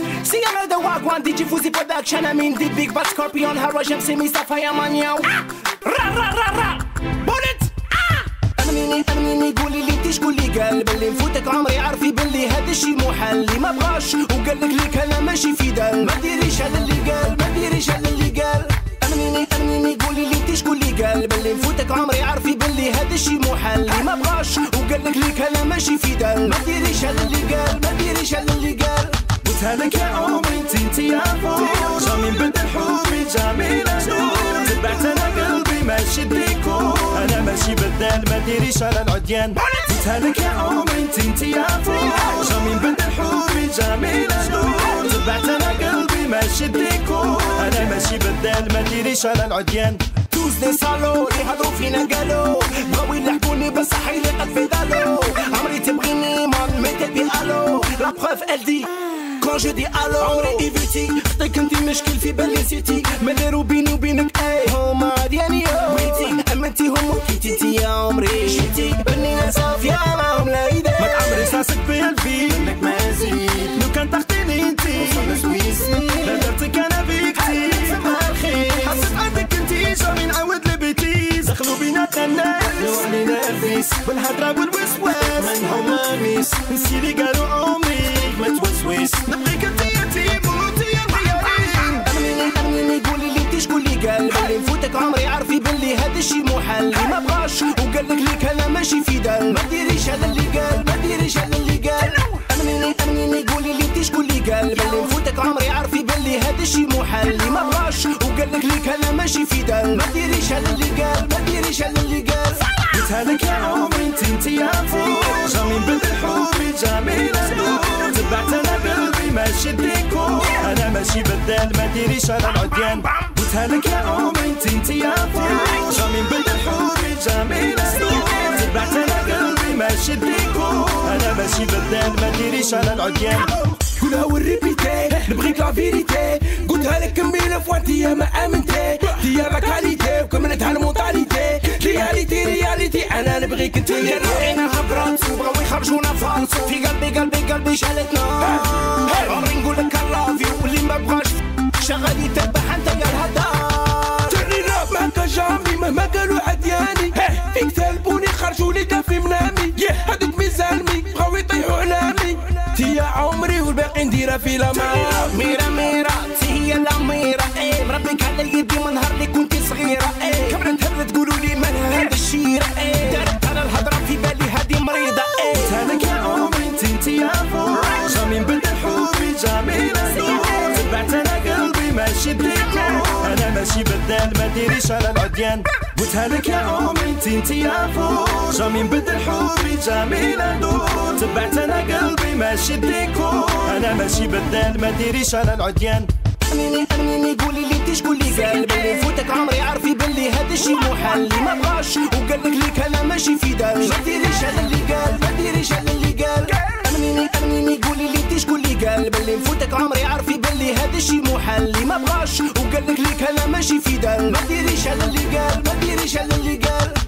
Records. See another wagwan, Digifuzi production. I'm in the big bad Scorpion, Haroshim, Simi, Sapphire, Mania. Ra ra ra ra. Bullet. أمني قولي لي تشقولي قلب اللي نفوتك عمري عارفي باللي هذا الشي مو حل ما بغاش وقالك ليك أنا ماشي في دل ما ديريش هذا اللي قال ما ديريش هذا اللي قال أمني قولي لي تشقولي قلب اللي نفوتك عمري عارفي باللي هذا الشي مو حل ما بغاش وقالك ليك أنا ماشي في دل ما ديريش هذا اللي قال ما ديريش هذا اللي قال قلت هذاك يا عمري انتي يا فوق جامي نبدل حبي جامي نشوف تبعت أنا قلبي ماشي بيكون أنا ماشي بدل ما ديريش على العديان قلت هذاك يا عمري انتي يا فوق جامي نبدل حبي جامي نشوف تبعت أنا قلبي ماشي بيكون أنا ماشي بدل ما ديريش على العديان دوز لي صالو لي هضرو فينا قالو بغاو يلعبوني بس حيلي قد في دالو عمري تبغيني مال ميتي بألو لا بخوف ألدي Quand je dis alors, عمري إيفيتي خطيك انتي مشكل في بالي نسيتي ما دارو بيني وبينك أي هما ديالي ويتي أما انتي همو كيتي انتي يا عمري شتي بنينا صافية معاهم لايدي ما تعمري صاصك بيا الفيل منك ما زيد لو كان تاخديني انتي وصلنا سويسي لا درتك أنا فيكتي سمع الخير حسيت عندك انتي جامي نعاود لبيتيز دخلوا بيناتنا الناس دخلوا علينا الفيس بالهضرة والوسواس منهم ماميس نسيلي قالوا عمري ما توسويس نبغيك انتي يتيموتي يا مليارين أمني قولي لي تشقولي قال باللي نفوتك عمري عارفي باللي هذا الشي مو حل ما بغاش وقالك ليك أنا ماشي في دل ما ديريش هذا اللي قال ما ديريش هذا اللي قال أمني قولي لي تشقولي قال باللي نفوتك عمري عارفي باللي هذا الشي مو حل ما بغاش وقالك ليك أنا ماشي في دل ما ديريش هذا اللي قال ما ديريش هذا اللي قال قلت هذاك يا عمري انتي يا فوق جامي نبدل حبي جامي نشوف تبعت انا قلبي ماشي ديكور انا ماشي بدل ما ديريش على العديان قلت هذاك يا عمري انتي يا فوق جامي نبدل حبي جامي نشوف تبعت انا قلبي ماشي ديكور انا ماشي بدل ما ديريش على العديان قولها والريبيتي نبغيك لا فيريتي قلتها لك كميلة فوانتي ما امنتي ديابك عليتي وكملتها المونطاليتي رياليتي رياليتي انا نبغيك انتي يا روحينا هبرانسو بغاو يخرجونا فالسو في قلبي قلبي قلبي شالتنا عمري نقولك الافي واللي ما بغاش شغال يتبح انت يا الهدا تاني راب معاك جامي مهما قالوا عدياني فيك ثالبوني خرجولي كافي منامي هذوك ميزالمي بغاو يطيحوا علامي تي يا عمري والباقي نديرها في لاميرا ميرا ميرا تي هي الاميرة ايه مربيك على يدي من نهار اللي كنتي صغيرة ايه كبرت هلا تقولوا لي مالها هاد الشيرة ايه دارت انا الهضرة في بالي هادي مريضة ايه قلت هذاك يا عمري انتي يا فوق جامي نبدل حبي جامي نسوق تبعت انا قلبي ماشي بديكور انا ماشي بدال ما ديريش على العديان قلت هذاك يا عمري انتي يا فوق جامي نبدل حبي جامي ندور تبعت انا قلبي ماشي بديكور انا ماشي بدال ما ديريش على العديان أمني قولي لي تشقولي قال باللي نفوتك عمري عارفي باللي هذا الشي مو حل ما بغاش وقالك ليك أنا ماشي في دل ما ديريش هذا اللي قال ما ديريش هذا اللي قال أمني قولي لي تشقولي قال باللي نفوتك عمري عارفي باللي هذا الشي مو حل ما بغاش وقالك ليك أنا ماشي في دل ما ديريش هذا اللي قال ما ديريش هذا اللي قال